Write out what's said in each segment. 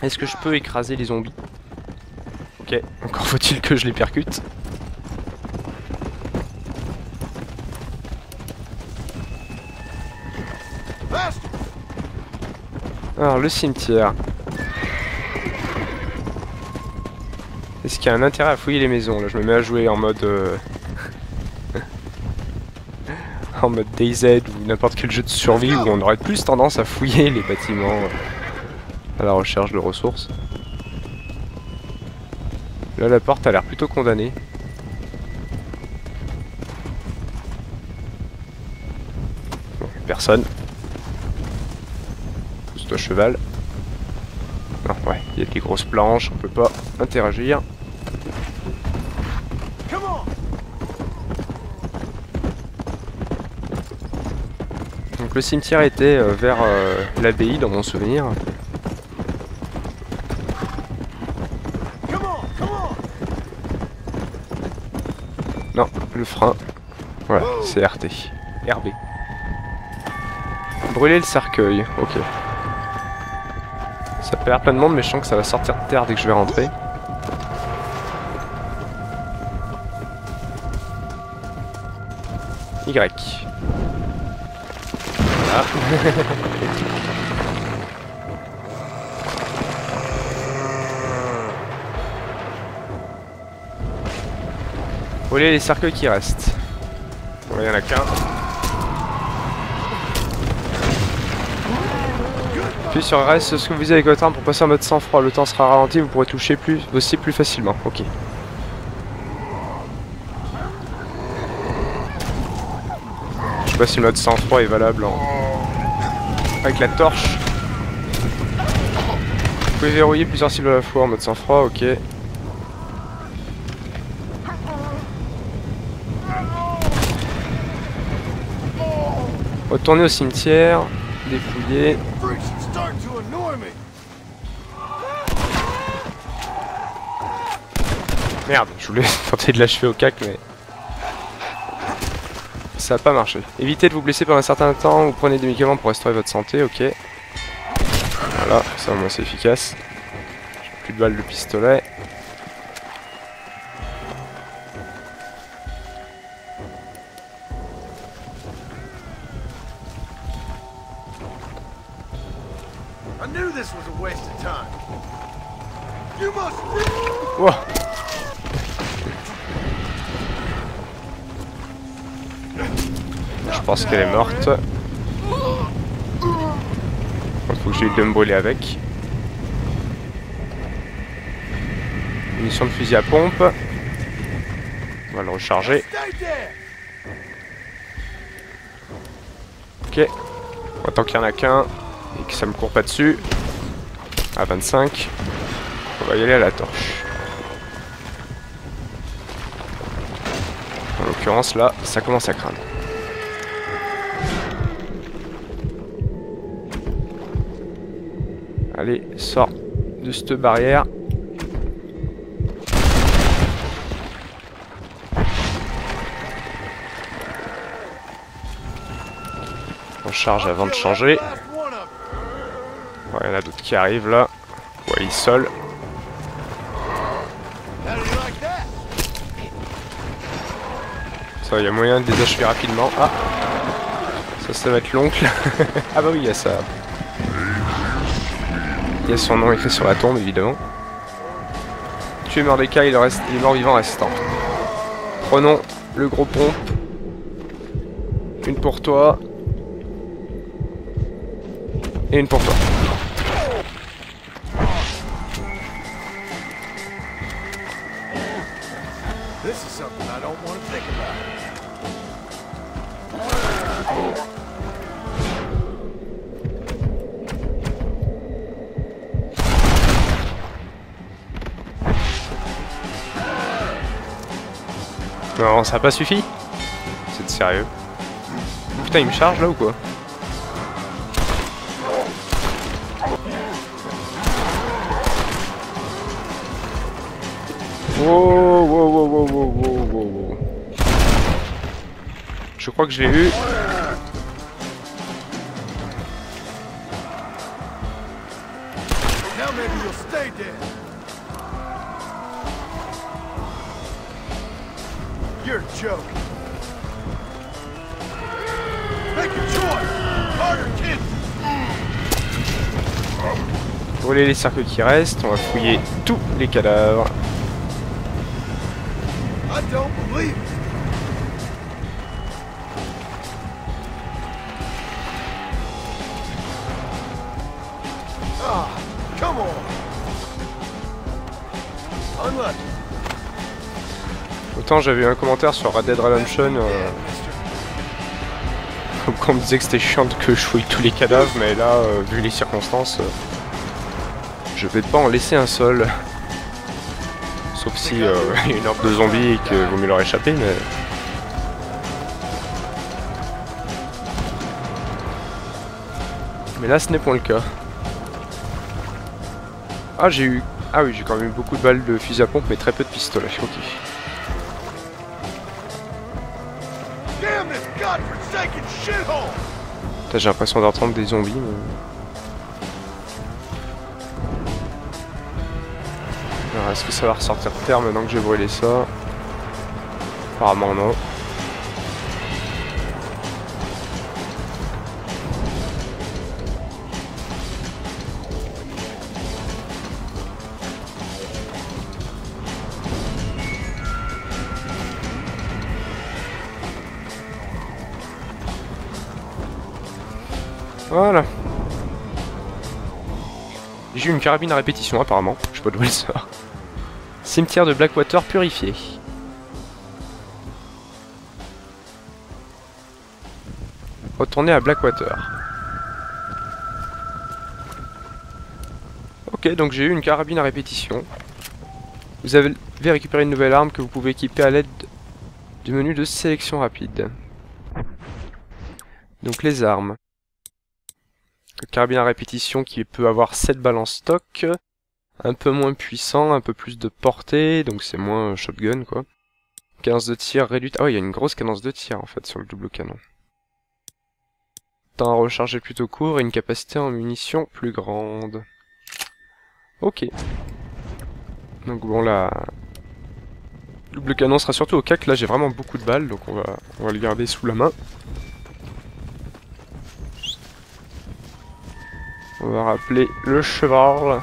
Est-ce que je peux écraser les zombies? Ok, encore faut-il que je les percute. Alors le cimetière. Est-ce qu'il y a un intérêt à fouiller les maisons? Là je me mets à jouer en mode en mode DayZ ou n'importe quel jeu de survie où on aurait plus tendance à fouiller les bâtiments à la recherche de ressources. Là la porte a l'air plutôt condamnée. Bon, personne. Pousse-toi cheval. Ah ouais, il y a des grosses planches, on peut pas interagir. Donc le cimetière était vers l'abbaye dans mon souvenir. Non, le frein. Voilà, c'est RT. RB. Brûler le cercueil, ok. Ça peut l'air plein de monde mais je sens que ça va sortir de terre dès que je vais rentrer. Y. Ah. Brûler les cercueils qui restent. Bon, il y en a qu'un. Puis sur reste ce que vous avez avec votre arme pour passer en mode sang froid. Le temps sera ralenti, vous pourrez toucher vos cibles plus facilement. Ok. Je sais pas si le mode sang froid est valable en... avec la torche. Vous pouvez verrouiller plusieurs cibles à la fois en mode sang froid. Ok. Retourner au cimetière, dépouiller. Merde, je voulais tenter de l'achever au cac, mais ça n'a pas marché. Évitez de vous blesser pendant un certain temps, vous prenez des médicaments pour restaurer votre santé, ok. Voilà, ça au moins c'est efficace. J'ai plus de balles de pistolet. Wow. Je pense qu'elle est morte. Il faut que j'aille de me brûler avec. Munition de fusil à pompe. On va le recharger. Ok. Tant qu'il n'y en a qu'un et que ça me court pas dessus. À 25. On va y aller à la torche. En l'occurrence là, ça commence à craindre. Allez, sors de cette barrière. On charge avant de changer. Il y en a d'autres qui arrivent là. Ouais, ils solent. Ça, il y a moyen de les achever rapidement. Ah, ça va être l'oncle. Ah bah oui, il y a ça. Il y a son nom écrit sur la tombe, évidemment. Tuer Mordecai et les morts vivants restants. Prenons le gros pompe. Une pour toi. Et une pour toi. Non, ça n'a pas suffi? C'est de sérieux. Putain, il me charge là ou quoi? Wow. Je crois que je l'ai eu. Stay dead. You're joking. Make a choice. Harder kids. Voler les cercles qui restent, on va fouiller tous les cadavres. I don't believe it. Autant j'avais un commentaire sur Red Dead Redemption comme quand on me disait que c'était chiant que je fouille tous les cadavres, mais là vu les circonstances je vais pas en laisser un seul, sauf si il y a une horde de zombies et qu'il vaut mieux leur échapper. Mais là ce n'est pas le cas. Ah j'ai eu... Ah oui, j'ai quand même eu beaucoup de balles de fusil à pompe, mais très peu de pistolets, ok. Putain, j'ai l'impression d'entendre des zombies, mais... Alors, est-ce que ça va ressortir de terre maintenant que j'ai brûlé ça? Apparemment non. Voilà. J'ai eu une carabine à répétition apparemment, je sais pas d'où elle sort. Cimetière de Blackwater purifié. Retourner à Blackwater. Ok, donc j'ai eu une carabine à répétition. Vous avez récupéré une nouvelle arme que vous pouvez équiper à l'aide du menu de sélection rapide. Donc les armes. Le carabine à répétition qui peut avoir 7 balles en stock, un peu moins puissant, un peu plus de portée, donc c'est moins shotgun quoi. Cadence de tir réduite, ah ouais il y a une grosse cadence de tir en fait sur le double canon. Temps à recharger plutôt court et une capacité en munitions plus grande. Ok. Donc bon là... Double canon sera surtout au cas que là j'ai vraiment beaucoup de balles, donc on va le garder sous la main. On va rappeler le cheval.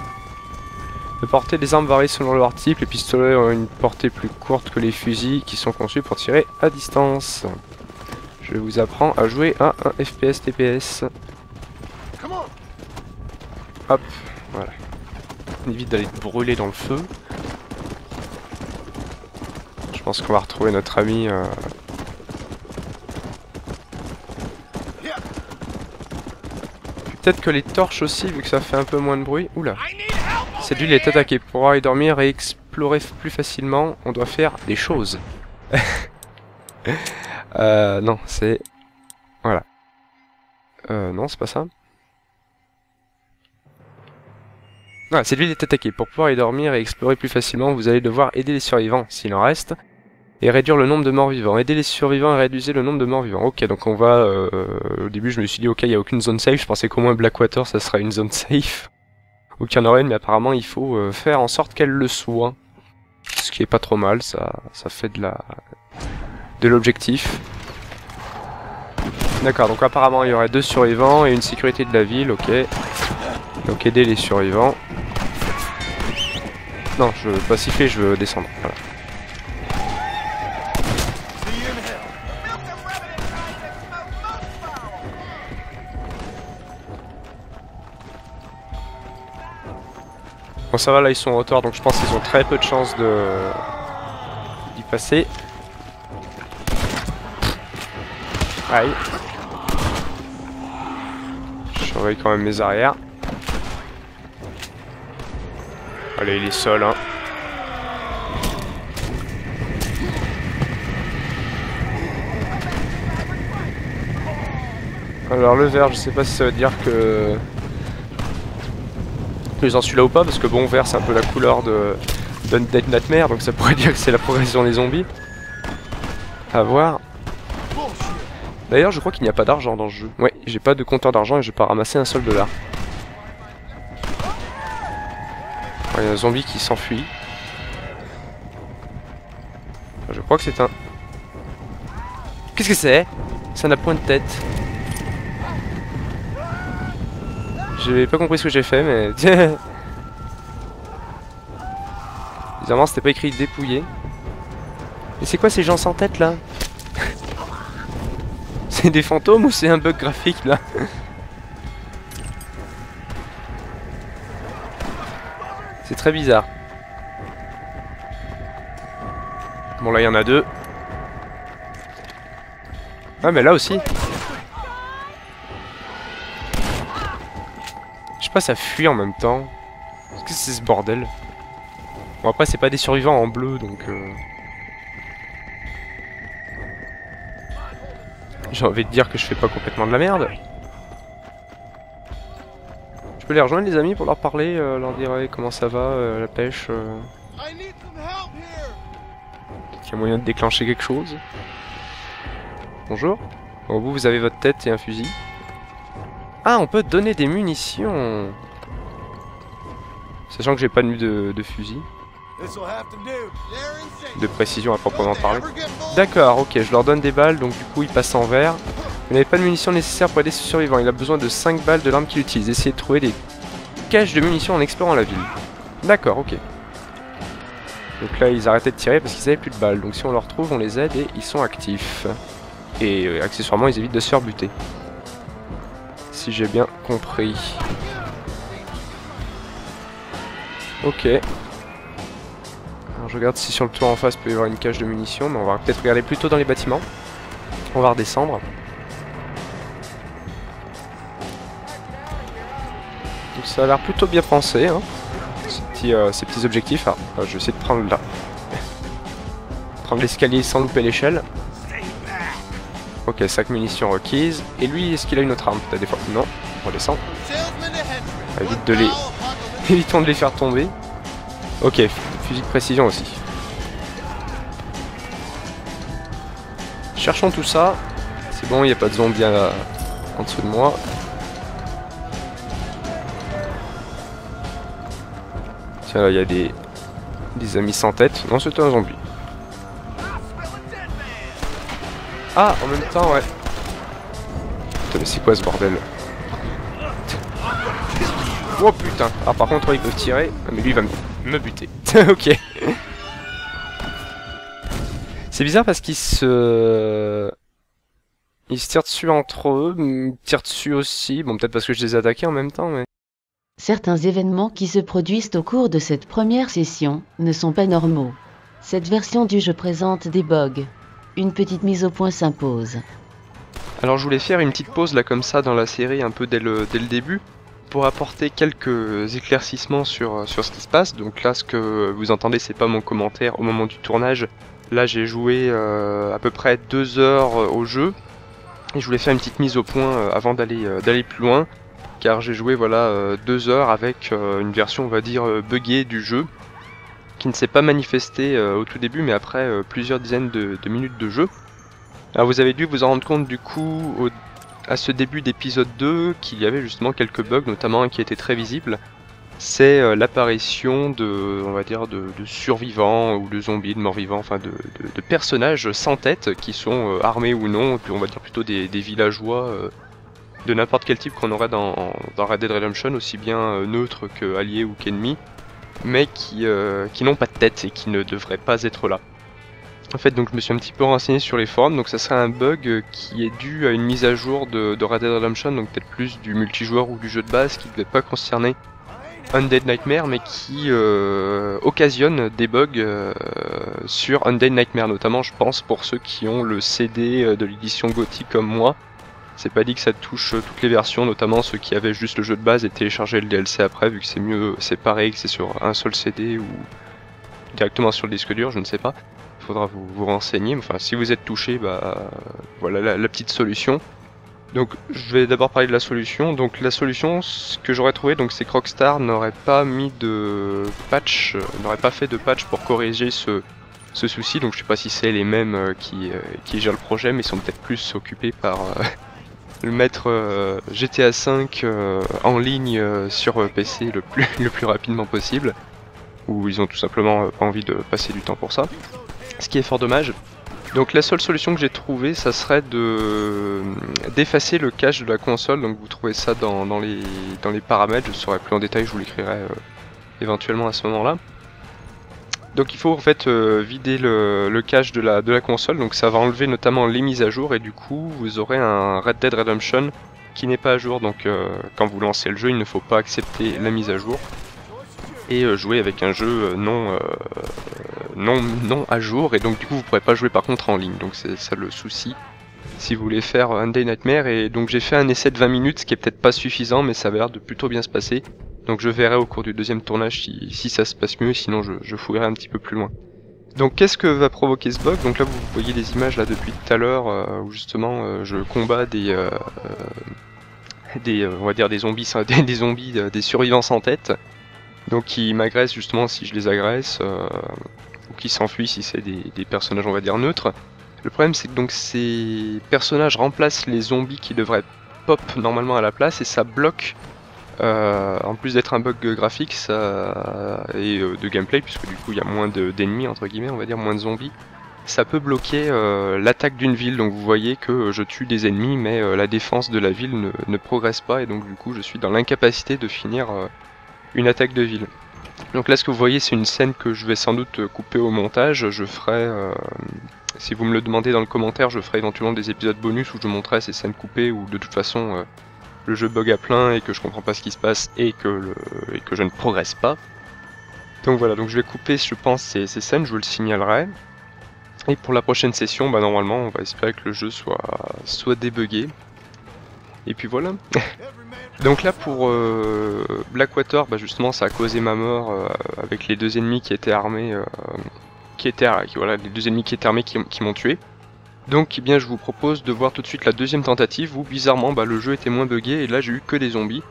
La portée des armes varie selon leur type. Les pistolets ont une portée plus courte que les fusils qui sont conçus pour tirer à distance. Je vous apprends à jouer à un FPS TPS. Hop, voilà. On évite d'aller brûler dans le feu. Je pense qu'on va retrouver notre ami... Peut-être que les torches aussi, vu que ça fait un peu moins de bruit. Oula. Cette ville est attaquée. Pour aller dormir et explorer plus facilement, on doit faire des choses. Non, c'est... Voilà. Non, c'est pas ça. Ah, cette ville est attaquée. Pour pouvoir y dormir et explorer plus facilement, vous allez devoir aider les survivants, s'il en reste, et réduire le nombre de morts vivants. Aider les survivants et réduisez le nombre de morts vivants. Ok, donc on va... au début je me suis dit ok, il n'y a aucune zone safe, je pensais qu'au moins Blackwater ça serait une zone safe. Ou qu'il y en aurait une, mais apparemment il faut faire en sorte qu'elle le soit. Ce qui est pas trop mal, ça fait de l'objectif. D'accord, donc apparemment il y aurait 2 survivants et une sécurité de la ville, ok. Donc aider les survivants. Non, je veux pas siffler, je veux descendre, voilà. Bon ça va, là ils sont en hauteur, donc je pense qu'ils ont très peu de chances d'y passer. Aïe. Je surveille quand même mes arrières. Allez, il est seul hein. Alors le vert, je sais pas si ça veut dire que... j'en suis là ou pas, parce que bon, vert c'est un peu la couleur de Undead Nightmare, donc ça pourrait dire que c'est la progression des zombies. À voir. D'ailleurs je crois qu'il n'y a pas d'argent dans le jeu. Ouais, j'ai pas de compteur d'argent et j'ai pas ramassé un seul dollar. Il y a un zombie qui s'enfuit. Je crois que c'est un... Qu'est-ce que c'est? Ça n'a point de tête. J'ai pas compris ce que j'ai fait, mais... Bizarrement, c'était pas écrit dépouillé. Mais c'est quoi ces gens sans tête, là? C'est des fantômes ou c'est un bug graphique, là? C'est très bizarre. Bon, là, il y en a deux. Ah, mais là aussi. Je sais pas, ça fuit en même temps. Qu'est-ce que c'est ce bordel? Bon, après, c'est pas des survivants en bleu, donc... J'ai envie de dire que je fais pas complètement de la merde. Je peux les rejoindre, les amis, pour leur parler, leur dire comment ça va, la pêche. Il y a moyen de déclencher quelque chose. Bonjour. Au bout, vous avez votre tête et un fusil. Ah, on peut donner des munitions. Sachant que j'ai pas de fusil. De précision à proprement parler. D'accord, ok, je leur donne des balles, donc du coup ils passent en vert. Vous n'avez pas de munitions nécessaires pour aider ce survivant, il a besoin de 5 balles de l'arme qu'il utilise. Essayez de trouver des caches de munitions en explorant la ville. D'accord, ok. Donc là ils arrêtaient de tirer parce qu'ils avaient plus de balles, donc si on leur trouve on les aide et ils sont actifs. Et accessoirement ils évitent de se faire buter. Si j'ai bien compris. Ok. Je regarde si sur le toit en face peut y avoir une cache de munitions, mais on va peut-être regarder plutôt dans les bâtiments. On va redescendre. Donc ça a l'air plutôt bien pensé, hein, ces petits objectifs. Ah, je vais essayer de prendre là. Prendre l'escalier sans louper l'échelle. Ok, 5 munitions requises. Et lui, est-ce qu'il a une autre arme? Peut-être des fois. Non, on redescend. Évite de les... Évitons de les faire tomber. Ok. Fusil de précision aussi. Cherchons tout ça. C'est bon, il n'y a pas de zombie en dessous de moi. Tiens, là, il y a des amis sans tête. Non, c'était un zombie. Ah, en même temps, ouais. Putain, mais c'est quoi ce bordel? Oh putain. Ah, par contre, ils peuvent tirer. Mais lui, il va me buter. Ok. C'est bizarre parce qu'ils se... Ils se tirent dessus entre eux, ils tirent dessus aussi. Bon, peut-être parce que je les ai attaqués en même temps, mais... Certains événements qui se produisent au cours de cette première session ne sont pas normaux. Cette version du jeu présente des bugs. Une petite mise au point s'impose. Alors je voulais faire une petite pause là comme ça dans la série un peu dès le début. Pour apporter quelques éclaircissements sur ce qui se passe. Donc là, ce que vous entendez, c'est pas mon commentaire au moment du tournage. Là, j'ai joué à peu près 2 heures au jeu. Et je voulais faire une petite mise au point avant d'aller plus loin. Car j'ai joué, voilà, 2 heures avec une version, on va dire, buggée du jeu. Qui ne s'est pas manifestée au tout début, mais après plusieurs dizaines de minutes de jeu. Alors vous avez dû vous en rendre compte du coup... À ce début d'épisode 2, qu'il y avait justement quelques bugs, notamment un qui était très visible, c'est l'apparition de, on va dire, de survivants ou de zombies, de morts-vivants, enfin de personnages sans tête qui sont armés ou non, on va dire plutôt des villageois de n'importe quel type qu'on aurait dans Red Dead Redemption, aussi bien neutres que alliés ou qu'ennemis, mais qui n'ont pas de tête et qui ne devraient pas être là. En fait, donc je me suis un petit peu renseigné sur les forums, donc ça serait un bug qui est dû à une mise à jour de Red Dead Redemption, donc peut-être plus du multijoueur ou du jeu de base, qui ne devait pas concerner Undead Nightmare, mais qui occasionne des bugs sur Undead Nightmare, notamment je pense pour ceux qui ont le CD de l'édition Gothic comme moi. C'est pas dit que ça touche toutes les versions, notamment ceux qui avaient juste le jeu de base et téléchargé le DLC après, vu que c'est mieux séparé, que c'est sur un seul CD ou directement sur le disque dur, je ne sais pas. Faudra vous renseigner, enfin si vous êtes touché, bah voilà la petite solution. Donc je vais d'abord parler de la solution. Donc la solution, ce que j'aurais trouvé, donc c'est que Rockstar n'aurait pas mis de patch, n'aurait pas fait de patch pour corriger ce souci. Donc je sais pas si c'est les mêmes qui gèrent le projet, mais ils sont peut-être plus occupés par mettre GTA V en ligne sur PC le plus rapidement possible. ou ils ont tout simplement pas envie de passer du temps pour ça, ce qui est fort dommage. Donc la seule solution que j'ai trouvée, ça serait d'effacer le cache de la console. Donc vous trouvez ça dans les paramètres, je ne saurais plus en détail, je vous l'écrirai éventuellement à ce moment-là. Donc il faut en fait vider le cache de la console, donc ça va enlever notamment les mises à jour et du coup vous aurez un Red Dead Redemption qui n'est pas à jour. Donc quand vous lancez le jeu, il ne faut pas accepter la mise à jour et jouer avec un jeu non à jour, et donc du coup vous pourrez pas jouer par contre en ligne, donc c'est ça le souci si vous voulez faire Undead Nightmare. Et donc j'ai fait un essai de 20 minutes, ce qui est peut-être pas suffisant, mais ça avait l'air de plutôt bien se passer. Donc je verrai au cours du deuxième tournage si ça se passe mieux, sinon je fouillerai un petit peu plus loin. Donc qu'est-ce que va provoquer ce bug? Donc là vous voyez des images là depuis tout à l'heure où justement je combats on va dire des zombies, des survivants sans tête. Donc qui m'agressent justement si je les agresse, ou qui s'enfuient si c'est des personnages on va dire neutres. Le problème c'est que donc ces personnages remplacent les zombies qui devraient pop normalement à la place, et ça bloque. En plus d'être un bug graphique ça, et de gameplay, puisque du coup il y a moins d'ennemis entre guillemets, on va dire moins de zombies, ça peut bloquer l'attaque d'une ville. Donc vous voyez que je tue des ennemis, mais la défense de la ville ne progresse pas, et donc du coup je suis dans l'incapacité de finir une attaque de ville. Donc là ce que vous voyez c'est une scène que je vais sans doute couper au montage. Je ferai, si vous me le demandez dans le commentaire, je ferai éventuellement des épisodes bonus où je montrerai ces scènes coupées, ou de toute façon le jeu bug à plein et que je comprends pas ce qui se passe et que je ne progresse pas. Donc voilà, donc je vais couper je pense ces scènes, je vous le signalerai. Et pour la prochaine session, bah normalement on va espérer que le jeu soit débugué. Et puis voilà. Donc là pour Blackwater, bah justement ça a causé ma mort avec les deux ennemis qui étaient armés, qui m'ont tué. Donc eh bien, je vous propose de voir tout de suite la deuxième tentative où bizarrement le jeu était moins buggé et là j'ai eu que des zombies.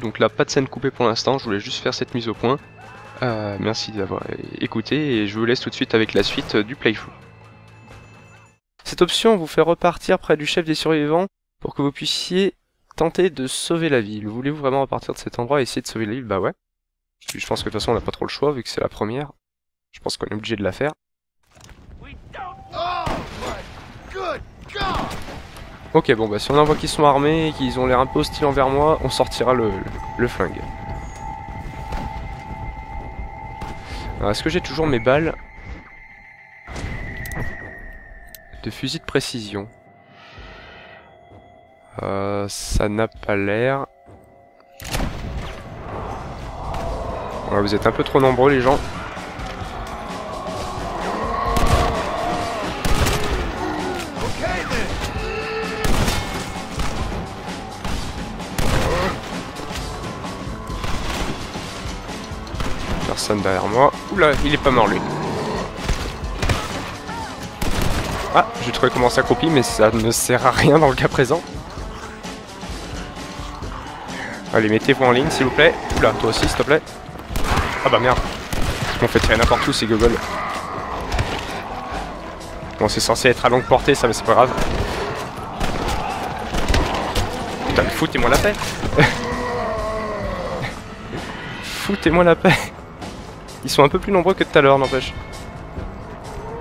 Donc là pas de scène coupée pour l'instant, je voulais juste faire cette mise au point. Merci d'avoir écouté et je vous laisse tout de suite avec la suite du playthrough. Cette option vous fait repartir près du chef des survivants pour que vous puissiez tenter de sauver la ville. Voulez-vous vraiment repartir de cet endroit et essayer de sauver la ville? Bah ouais. Puis, je pense que de toute façon on n'a pas trop le choix vu que c'est la première. Je pense qu'on est obligé de la faire. Ok, bon bah si on en voit qu'ils sont armés et qu'ils ont l'air un peu hostiles envers moi, on sortira le flingue. Est-ce que j'ai toujours mes balles de fusil de précision? Ça n'a pas l'air. Ouais, vous êtes un peu trop nombreux les gens. Personne derrière moi. Oula, il est pas mort lui. Ah, j'ai trouvé comment s'accroupir, mais ça ne sert à rien dans le cas présent. Allez, mettez-vous en ligne s'il vous plaît. Oula, toi aussi s'il te plaît. Ah bah merde. On fait tirer n'importe où ces gogoles. Bon, c'est censé être à longue portée ça, mais c'est pas grave. Putain, foutez-moi la paix. Foutez-moi la paix. Ils sont un peu plus nombreux que tout à l'heure, n'empêche.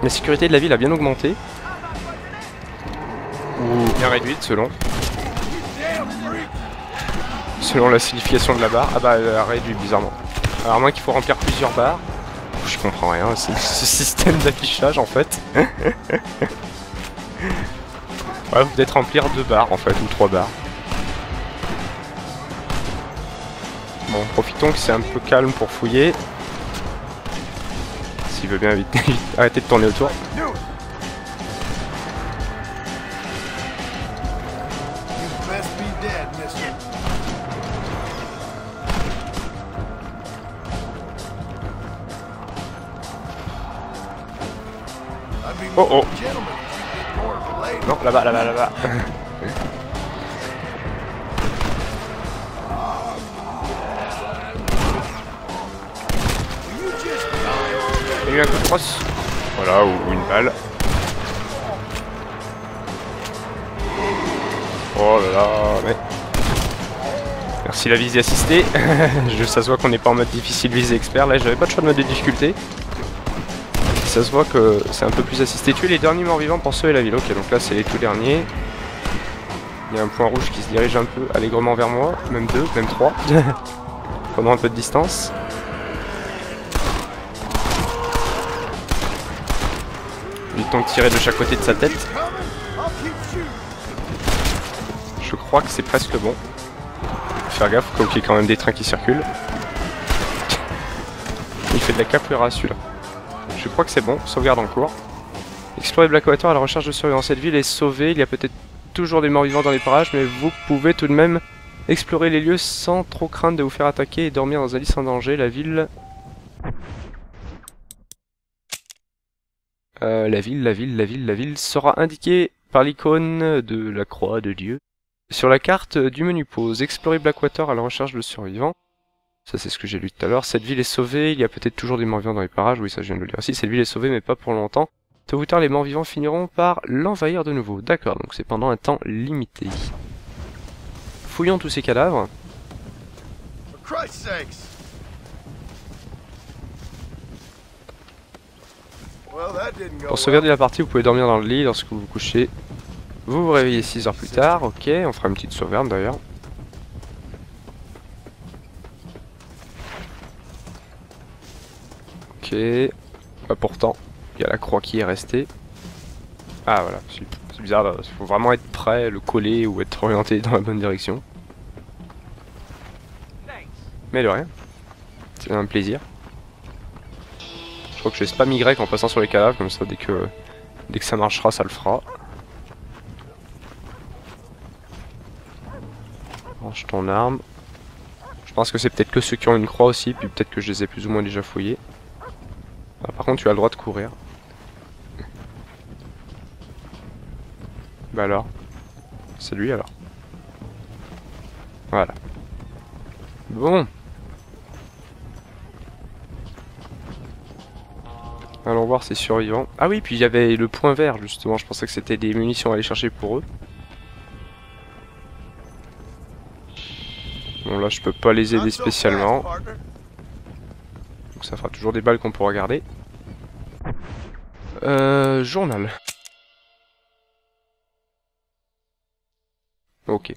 La sécurité de la ville a bien augmenté. Ou bien réduite, selon la signification de la barre. Ah bah, elle a réduit, bizarrement. Alors, à moins qu'il faut remplir plusieurs barres. Je comprends rien, c'est ce système d'affichage, en fait. Ouais, vous pouvez remplir 2 barres, en fait, ou 3 barres. Bon, profitons que c'est un peu calme pour fouiller. Il veut bien vite arrêter de tourner autour. Oh oh. Non, là-bas, là-bas, là-bas. Il y a eu un coup de crosse. Voilà, ou une balle. Oh là là, mais... Merci la visée assistée. Ça se voit qu'on n'est pas en mode difficile, visée expert. Là, j'avais pas de choix de mode de difficulté. Ça se voit que c'est un peu plus assisté. Tuer les derniers morts vivants pour sauver la ville. Ok, donc là, c'est les tout derniers. Il y a un point rouge qui se dirige un peu allègrement vers moi. Même deux, même trois. Prenons un peu de distance. Du temps de tirer de chaque côté de sa tête. Je crois que c'est presque bon. Faire gaffe, comme qu'il y a quand même des trains qui circulent. Il fait de la capoeira celui-là. Je crois que c'est bon, sauvegarde en cours. Explorer Blackwater à la recherche de survivants. Cette ville est sauvée, il y a peut-être toujours des morts vivants dans les parages, mais vous pouvez tout de même explorer les lieux sans trop craindre de vous faire attaquer et dormir dans un lit sans danger. La ville sera indiquée par l'icône de la croix de Dieu sur la carte du menu pause. Explorer Blackwater à la recherche de survivants. Ça c'est ce que j'ai lu tout à l'heure. Cette ville est sauvée, il y a peut-être toujours des morts vivants dans les parages. Oui, ça je viens de le lire aussi. Cette ville est sauvée mais pas pour longtemps. Tôt ou tard les morts vivants finiront par l'envahir de nouveau. D'accord, donc c'est pendant un temps limité. Fouillons tous ces cadavres. Pour sauvegarder la partie, vous pouvez dormir dans le lit lorsque vous vous couchez. Vous vous réveillez 6 heures plus tard, ok, on fera une petite sauvegarde d'ailleurs. Ok, bah pourtant, il y a la croix qui est restée. Ah voilà, c'est bizarre, il faut vraiment être prêt, le coller ou être orienté dans la bonne direction. Mais de rien, c'est un plaisir. Je crois que je vais spam Y en passant sur les cadavres, comme ça dès que ça marchera, ça le fera. Range ton arme. Je pense que c'est peut-être que ceux qui ont une croix aussi, puis peut-être que je les ai plus ou moins déjà fouillés. Ah, par contre, tu as le droit de courir. Bah alors. C'est lui alors. Voilà. Bon. Allons voir ces survivants. Ah oui, puis il y avait le point vert justement, je pensais que c'était des munitions à aller chercher pour eux. Bon là je peux pas les aider spécialement. Donc ça fera toujours des balles qu'on pourra garder. Journal. Ok.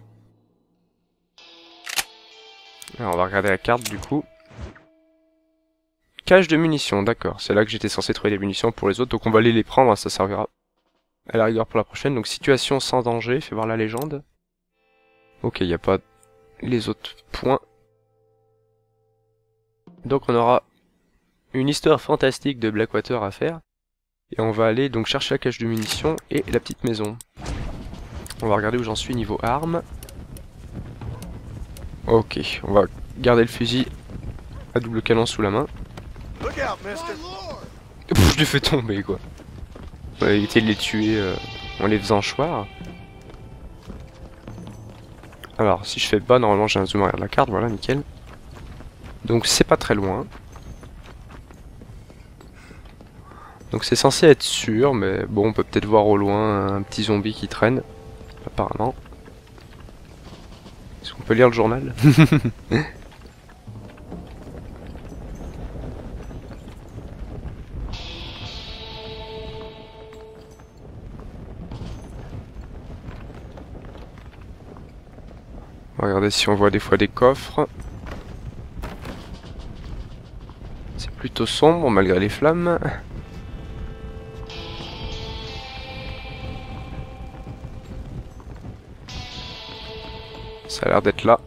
Alors on va regarder la carte du coup. Cache de munitions, d'accord. C'est là que j'étais censé trouver des munitions pour les autres. Donc on va aller les prendre, hein, ça servira à la rigueur pour la prochaine. Donc situation sans danger, fais voir la légende. Ok, il n'y a pas... les autres points. Donc on aura une histoire fantastique de Blackwater à faire. Et on va aller donc chercher la cache de munitions et la petite maison. On va regarder où j'en suis niveau armes. Ok, on va garder le fusil à double canon sous la main. Pff, je les fais tomber quoi. On va éviter de les tuer en les faisant choir. Alors, si je fais bas, normalement j'ai un zoom arrière de la carte, voilà, nickel. Donc c'est pas très loin. Donc c'est censé être sûr, mais bon, on peut peut-être voir au loin un petit zombie qui traîne, apparemment. Est-ce qu'on peut lire le journal? Regardez si on voit des fois des coffres. C'est plutôt sombre malgré les flammes. Ça a l'air d'être là.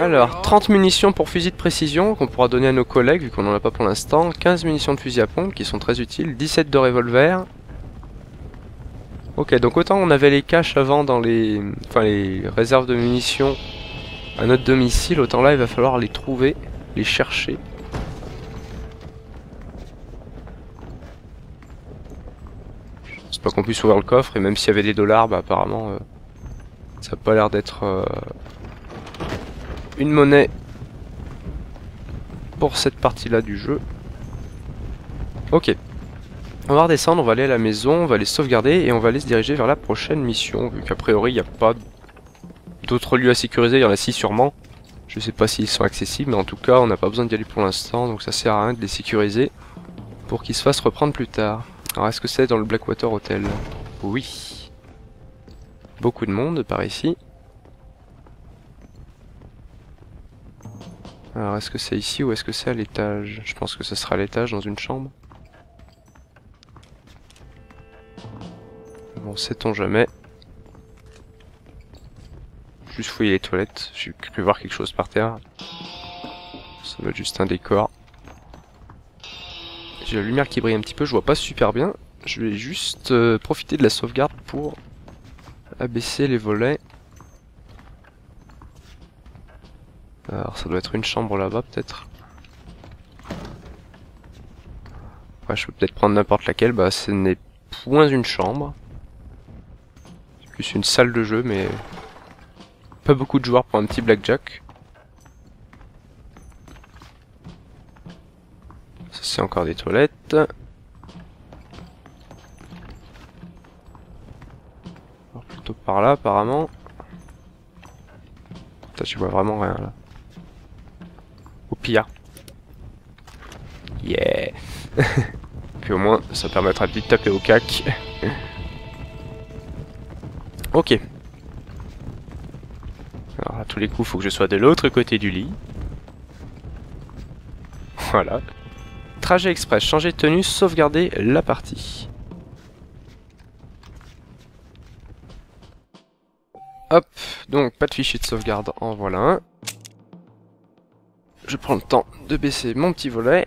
Alors, 30 munitions pour fusil de précision qu'on pourra donner à nos collègues vu qu'on n'en a pas pour l'instant. 15 munitions de fusil à pompe qui sont très utiles. 17 de revolver. Ok, donc autant on avait les caches avant dans les... enfin les réserves de munitions à notre domicile, autant là il va falloir les trouver, les chercher. Je pense pas qu'on puisse ouvrir le coffre, et même s'il y avait des dollars, bah apparemment ça a pas l'air d'être une monnaie pour cette partie-là du jeu. Ok. On va redescendre, on va aller à la maison, on va aller sauvegarder et on va aller se diriger vers la prochaine mission. Vu qu'a priori il n'y a pas d'autres lieux à sécuriser, il y en a 6 sûrement. Je sais pas s'ils sont accessibles, mais en tout cas on n'a pas besoin d'y aller pour l'instant, donc ça sert à rien de les sécuriser pour qu'ils se fassent reprendre plus tard. Alors est-ce que c'est dans le Blackwater Hotel? Oui. Beaucoup de monde par ici. Alors est-ce que c'est ici ou est-ce que c'est à l'étage? Je pense que ce sera à l'étage dans une chambre. Bon, sait-on jamais. Juste fouiller les toilettes, j'ai cru voir quelque chose par terre. Ça doit être juste un décor. J'ai la lumière qui brille un petit peu, je vois pas super bien. Je vais juste profiter de la sauvegarde pour abaisser les volets. Alors ça doit être une chambre là-bas peut-être. Ouais, je peux peut-être prendre n'importe laquelle, bah ce n'est point une chambre. C'est plus une salle de jeu, mais pas beaucoup de joueurs pour un petit blackjack. Ça c'est encore des toilettes. Alors, plutôt par là apparemment. Putain, je vois vraiment rien là. Au pire. Yeah. Puis au moins ça permettra de taper au cac. Ok. Alors à tous les coups, faut que je sois de l'autre côté du lit. Voilà. Trajet express, changer de tenue, sauvegarder la partie. Hop, donc pas de fichier de sauvegarde, en voilà un. Je prends le temps de baisser mon petit volet.